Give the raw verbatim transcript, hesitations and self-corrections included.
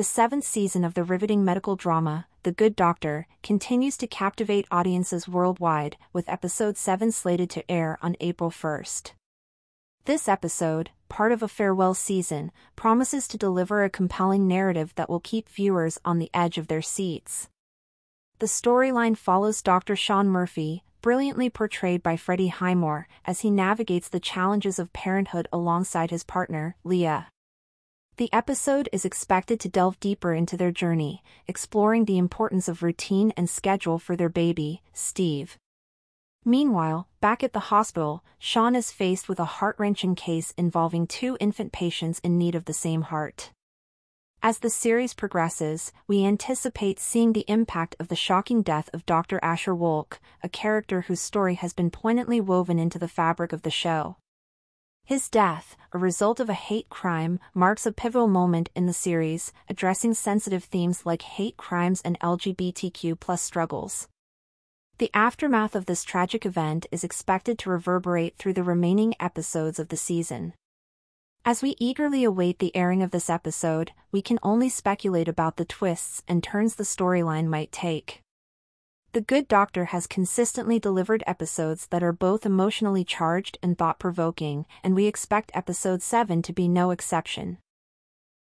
The seventh season of the riveting medical drama, The Good Doctor, continues to captivate audiences worldwide, with Episode seven slated to air on April first. This episode, part of a farewell season, promises to deliver a compelling narrative that will keep viewers on the edge of their seats. The storyline follows Doctor Shaun Murphy, brilliantly portrayed by Freddie Highmore, as he navigates the challenges of parenthood alongside his partner, Leah. The episode is expected to delve deeper into their journey, exploring the importance of routine and schedule for their baby, Steve. Meanwhile, back at the hospital, Shaun is faced with a heart-wrenching case involving two infant patients in need of the same heart. As the series progresses, we anticipate seeing the impact of the shocking death of Doctor Asher Wolk, a character whose story has been poignantly woven into the fabric of the show. His death, a result of a hate crime, marks a pivotal moment in the series, addressing sensitive themes like hate crimes and L G B T Q plus struggles. The aftermath of this tragic event is expected to reverberate through the remaining episodes of the season. As we eagerly await the airing of this episode, we can only speculate about the twists and turns the storyline might take. The Good Doctor has consistently delivered episodes that are both emotionally charged and thought-provoking, and we expect Episode seven to be no exception.